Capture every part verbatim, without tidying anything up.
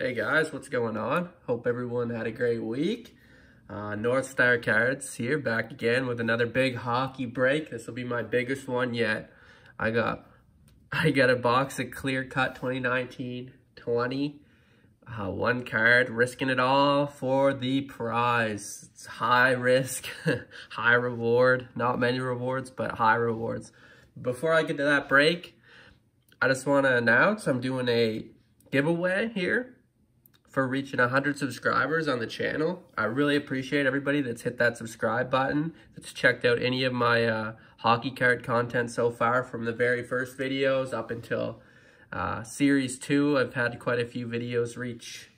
Hey guys, what's going on? Hope everyone had a great week. Uh, North Star Cards here, back again with another big hockey break. This will be my biggest one yet. I got I got a box of Clear Cut twenty nineteen twenty. Uh, one card, risking it all for the prize. It's high risk, high reward. Not many rewards, but high rewards. Before I get to that break, I just want to announce I'm doing a giveaway here for reaching one hundred subscribers on the channel. I really appreciate everybody that's hit that subscribe button, that's checked out any of my uh, hockey card content so far, from the very first videos up until uh, series two. I've had quite a few videos reach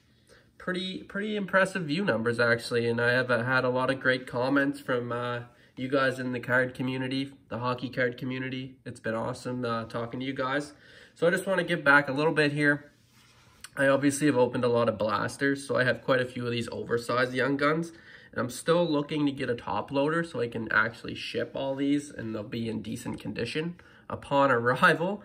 pretty pretty impressive view numbers actually, and I have uh, had a lot of great comments from uh, you guys in the card community, the hockey card community. It's been awesome uh, talking to you guys. So I just want to give back a little bit here. I obviously have opened a lot of blasters, so I have quite a few of these oversized Young Guns, and I'm still looking to get a top loader so I can actually ship all these and they'll be in decent condition upon arrival.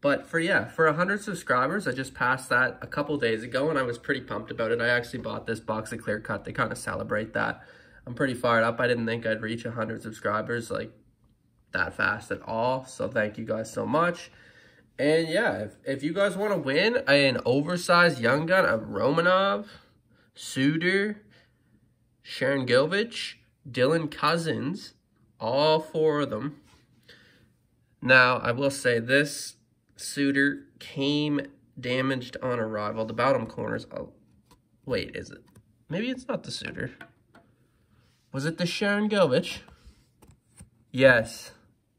But for yeah, for one hundred subscribers, I just passed that a couple days ago and I was pretty pumped about it. I actually bought this box of Clear Cut to kind of celebrate that. I'm pretty fired up. I didn't think I'd reach one hundred subscribers like that fast at all, so thank you guys so much. And yeah, if, if you guys want to win an oversized Young Gun of Romanov, Suter, Sharangovich, Dylan Cozens, all four of them. Now, I will say this Suter came damaged on arrival. The bottom corners, oh, wait, is it? Maybe it's not the Suter. Was it the Sharangovich? Yes.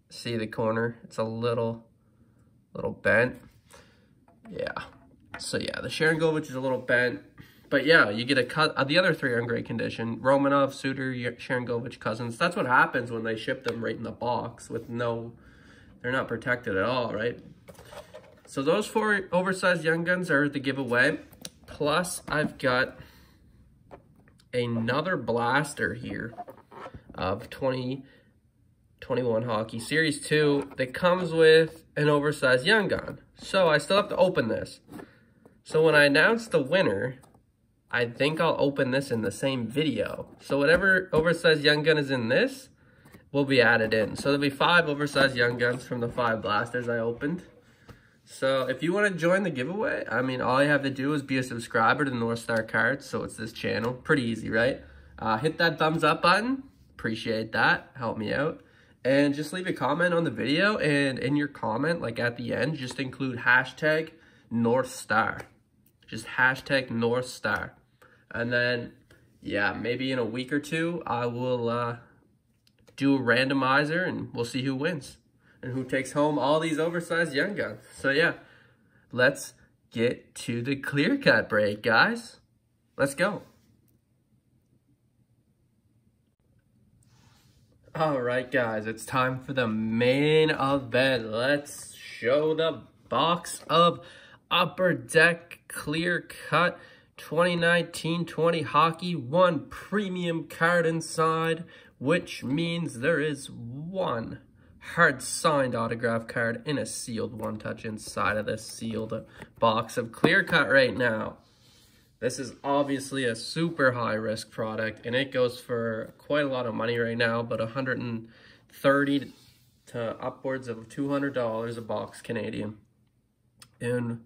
See the corner? It's a little... little bent. Yeah, so yeah, the Sharangovich is a little bent, but yeah, you get a cut. Uh, the other three are in great condition: Romanov, Suter, Sharangovich, Cozens. That's what happens when they ship them right in the box with no, they're not protected at all, right? So those four oversized Young Guns are the giveaway. Plus, I've got another blaster here of twenty twenty-one hockey series two that comes with an oversized Young Gun. So I still have to open this. So when I announce the winner, I think I'll open this in the same video. So whatever oversized Young Gun is in this will be added in. So there'll be five oversized Young Guns from the five blasters I opened. So if you want to join the giveaway, I mean, all you have to do is be a subscriber to North Star Cards. So it's this channel. Pretty easy, right? Uh, hit that thumbs up button. Appreciate that. Help me out. And just leave a comment on the video, and in your comment, like at the end, just include hashtag North Star. Just hashtag North Star. And then, yeah, maybe in a week or two, I will uh, do a randomizer, and we'll see who wins and who takes home all these oversized Young Guns. So yeah, let's get to the Clear Cut break, guys. Let's go. All right, guys, it's time for the main event. Let's show the box of Upper Deck Clear Cut twenty nineteen twenty hockey. One premium card inside, which means there is one hard signed autograph card in a sealed one-touch inside of this sealed box of Clear Cut right now. This is obviously a super high-risk product, and it goes for quite a lot of money right now, but one hundred thirty dollars to upwards of two hundred dollars a box Canadian. And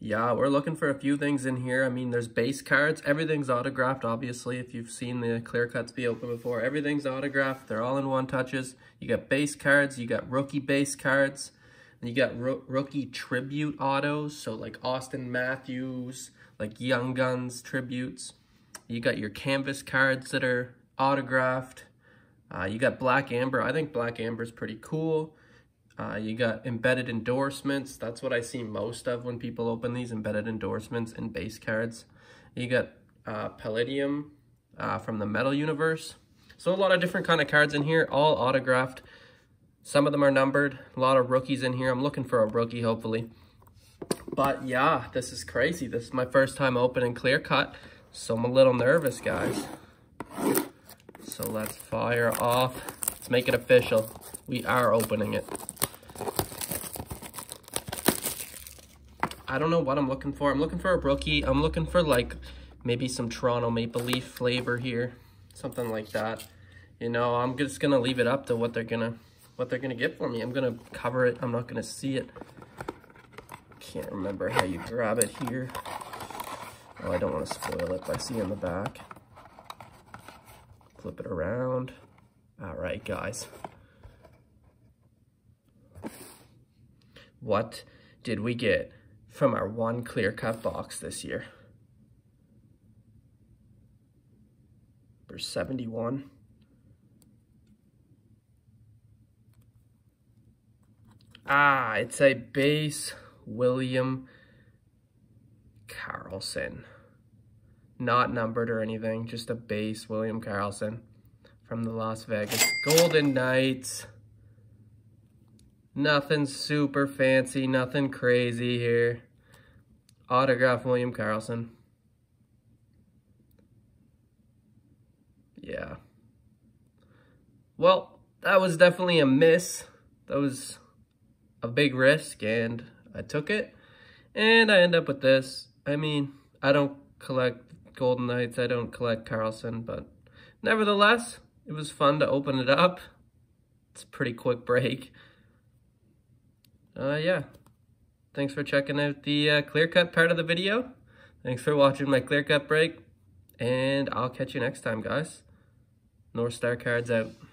yeah, we're looking for a few things in here. I mean, there's base cards. Everything's autographed, obviously. If you've seen the Clear Cuts be open before, everything's autographed. They're all in one-touches. You got base cards. You got rookie base cards. And you got ro rookie tribute autos, so like Auston Matthews, like Young Guns tributes. You got your canvas cards that are autographed. Uh, you got Black Amber. I think Black Amber is pretty cool. Uh, you got embedded endorsements. That's what I see most of when people open these, embedded endorsements and base cards. You got uh, Palladium uh, from the Metal Universe. So a lot of different kind of cards in here, all autographed. Some of them are numbered. A lot of rookies in here. I'm looking for a rookie, hopefully. But yeah, this is crazy. This is my first time opening Clear Cut, so I'm a little nervous, guys. So let's fire off. Let's make it official. We are opening it. I don't know what I'm looking for. I'm looking for a rookie. I'm looking for like maybe some Toronto Maple Leaf flavor here, something like that. You know, I'm just gonna leave it up to what they're gonna what they're gonna get for me. I'm gonna cover it. I'm not gonna see it. Can't remember how you grab it here. Oh, I don't want to spoil it, but I see in the back. Flip it around. All right, guys. What did we get from our one clear cut box this year? There's seventy-one. Ah, it's a base William Carlson. Not numbered or anything, just a base William Carlson from the Las Vegas Golden Knights. Nothing super fancy, nothing crazy here. Autograph William Carlson. Yeah. Well, that was definitely a miss. That was a big risk, and I took it. And I end up with this. I mean, I don't collect Golden Knights. I don't collect Carlson, but nevertheless, it was fun to open it up. It's a pretty quick break. Uh, yeah. Thanks for checking out the uh, clear cut part of the video. Thanks for watching my clear cut break. And I'll catch you next time, guys. North Star Cards out.